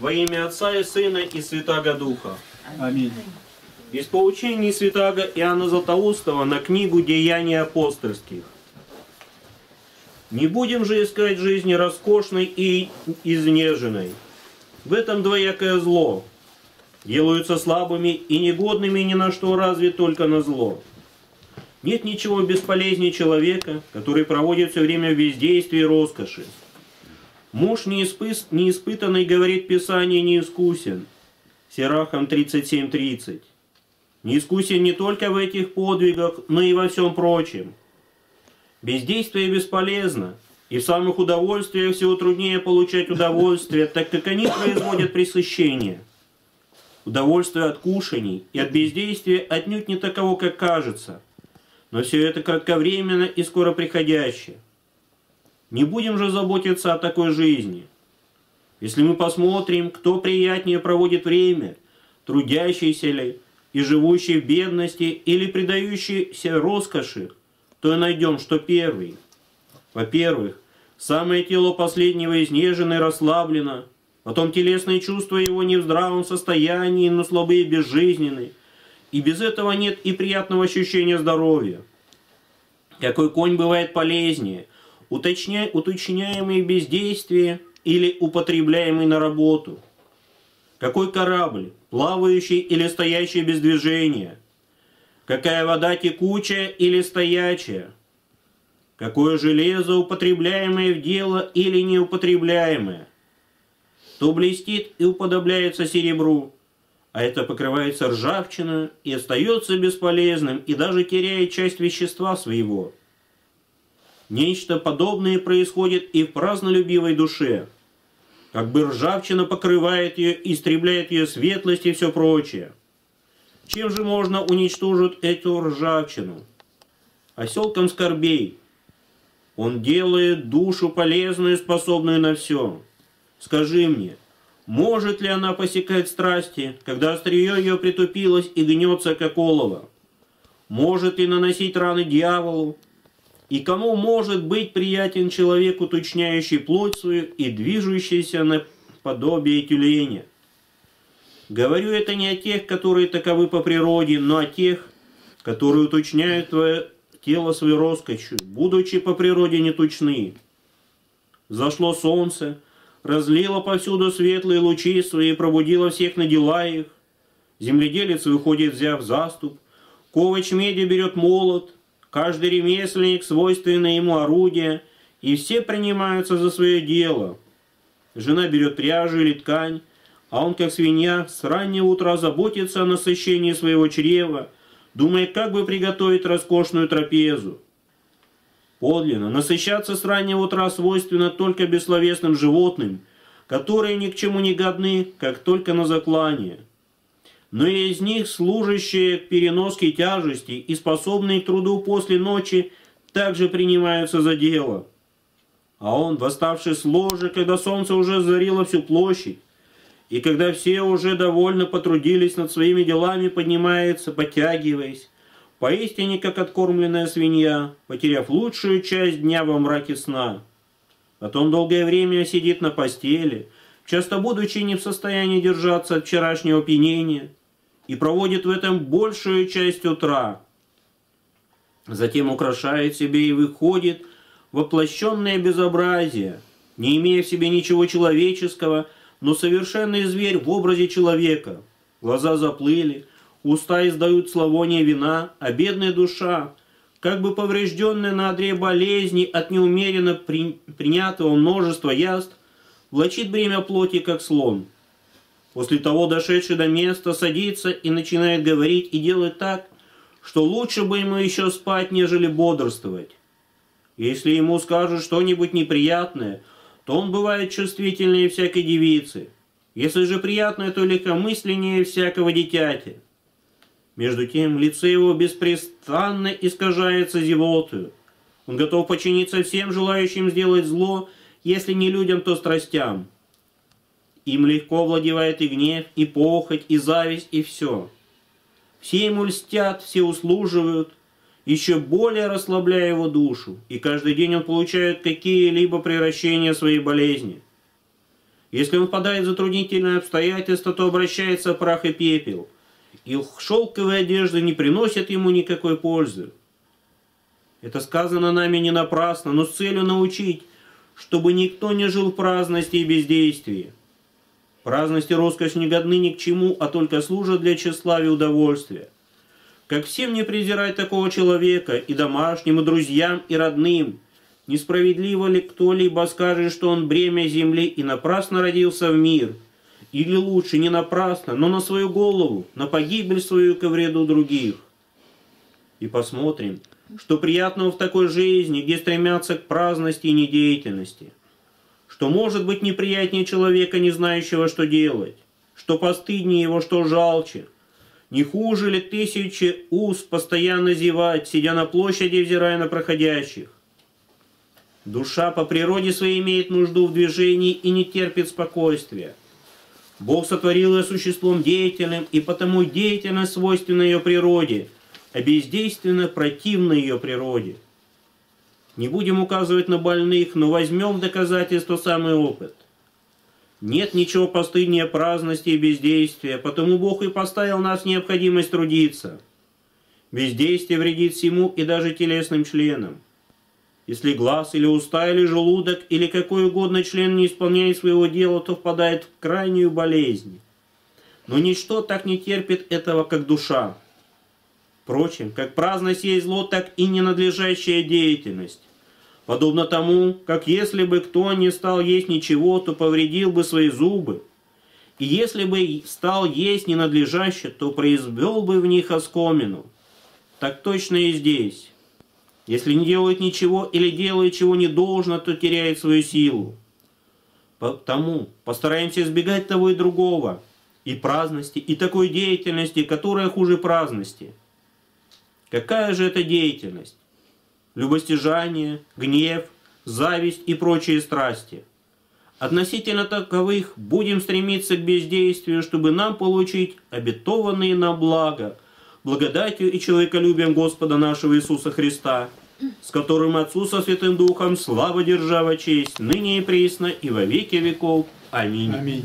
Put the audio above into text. Во имя Отца и Сына и Святаго Духа. Аминь. Из поучений святаго Иоанна Златоустого на книгу «Деяния апостольских». «Не будем же искать жизни роскошной и изнеженной. В этом двоякое зло. Делаются слабыми и негодными ни на что, разве только на зло. Нет ничего бесполезнее человека, который проводит все время в бездействии и роскоши. Муж неиспытанный, говорит Писание, неискусен. Сирахам 37:30. Неискусен не только в этих подвигах, но и во всем прочем. Бездействие бесполезно, и в самых удовольствиях всего труднее получать удовольствие, так как они производят пресыщение. Удовольствие от кушаний и от бездействия отнюдь не таково, как кажется, но все это кратковременно и скоро приходящее. Не будем же заботиться о такой жизни. Если мы посмотрим, кто приятнее проводит время, трудящийся ли и живущий в бедности или предающийся роскоши, то и найдем, что первый. Во-первых, самое тело последнего изнежено и расслаблено, потом телесные чувства его не в здравом состоянии, но слабые и безжизненны, и без этого нет и приятного ощущения здоровья. Какой конь бывает полезнее, уточняемый в бездействии или употребляемый на работу? Какой корабль, плавающий или стоящий без движения? Какая вода, текучая или стоячая? Какое железо, употребляемое в дело или неупотребляемое? То блестит и уподобляется серебру, а это покрывается ржавчиной и остается бесполезным, и даже теряет часть вещества своего. Нечто подобное происходит и в празднолюбивой душе. Как бы ржавчина покрывает ее, истребляет ее светлость и все прочее. Чем же можно уничтожить эту ржавчину? Оселком скорбей. Он делает душу полезную, способную на все. Скажи мне, может ли она посекать страсти, когда острие ее притупилось и гнется, как олово? Может ли наносить раны дьяволу? И кому может быть приятен человек, уточняющий плоть свою и движущийся наподобие тюленя? Говорю это не о тех, которые таковы по природе, но о тех, которые уточняют твое тело своей роскошью, будучи по природе нетучны. Зашло солнце, разлило повсюду светлые лучи свои, пробудило всех на дела их. Земледелец выходит, взяв заступ. Ковач меди берет молот. Каждый ремесленник свойственное ему орудие. И все принимаются за свое дело. Жена берет пряжу или ткань. А он, как свинья, с раннего утра заботится о насыщении своего чрева, думая, как бы приготовить роскошную трапезу. Подлинно, насыщаться с раннего утра свойственно только бессловесным животным, которые ни к чему не годны, как только на заклание. Но и из них служащие к переноске тяжести и способные к труду после ночи также принимаются за дело. А он, восставший с ложа, когда солнце уже озарило всю площадь, и когда все уже довольно потрудились над своими делами, поднимается, подтягиваясь, поистине, как откормленная свинья, потеряв лучшую часть дня во мраке сна. Потом долгое время сидит на постели, часто будучи не в состоянии держаться от вчерашнего опьянения, и проводит в этом большую часть утра. Затем украшает себе и выходит воплощенное безобразие, не имея в себе ничего человеческого, но совершенный зверь в образе человека. Глаза заплыли, уста издают словоние вина, а бедная душа, как бы поврежденная на одре болезни от неумеренно принятого множества яств, влачит бремя плоти, как слон. После того, дошедший до места, садится и начинает говорить и делает так, что лучше бы ему еще спать, нежели бодрствовать. Если ему скажут что-нибудь неприятное, то он бывает чувствительнее всякой девицы. Если же приятное, то легкомысленнее всякого дитяти. Между тем, лицо его беспрестанно искажается зевотою. Он готов подчиниться всем желающим сделать зло, если не людям, то страстям. Им легко владевает и гнев, и похоть, и зависть, и все. Все ему льстят, все услуживают, еще более расслабляя его душу, и каждый день он получает какие-либо превращения своей болезни. Если выпадает затруднительное обстоятельство, то обращается прах и пепел. И шелковые одежды не приносят ему никакой пользы. Это сказано нами не напрасно, но с целью научить, чтобы никто не жил в праздности и бездействии. Праздность и роскошь не годны ни к чему, а только служат для тщеславия и удовольствия. Как всем не презирать такого человека, и домашним, и друзьям, и родным? Несправедливо ли кто-либо скажет, что он бремя земли и напрасно родился в мир? Или лучше, не напрасно, но на свою голову, на погибель свою и ко вреду других? И посмотрим, что приятного в такой жизни, где стремятся к праздности и недеятельности. Что может быть неприятнее человека, не знающего, что делать? Что постыднее его, что жалче? Не хуже ли тысячи уз постоянно зевать, сидя на площади, взирая на проходящих? Душа по природе своей имеет нужду в движении и не терпит спокойствия. Бог сотворил ее существом деятельным, и потому деятельность свойственна ее природе, а бездейственно противна ее природе. Не будем указывать на больных, но возьмем в доказательство самый опыт. Нет ничего постыднее праздности и бездействия, потому Бог и поставил нас в необходимость трудиться. Бездействие вредит всему и даже телесным членам. Если глаз или уста, или желудок, или какой угодно член не исполняет своего дела, то впадает в крайнюю болезнь. Но ничто так не терпит этого, как душа. Впрочем, как праздность есть зло, так и ненадлежащая деятельность. Подобно тому, как если бы кто не стал есть ничего, то повредил бы свои зубы. И если бы стал есть ненадлежаще, то произвел бы в них оскомину. Так точно и здесь. Если не делает ничего или делает чего не должно, то теряет свою силу. Потому постараемся избегать того и другого, и праздности, и такой деятельности, которая хуже праздности. Какая же это деятельность? Любостяжание, гнев, зависть и прочие страсти. Относительно таковых будем стремиться к бездействию, чтобы нам получить обетованные нам блага, благодатью и человеколюбием Господа нашего Иисуса Христа, с которым Отцу со Святым Духом слава, держава, честь, ныне и присно, и во веки веков. Аминь. Аминь.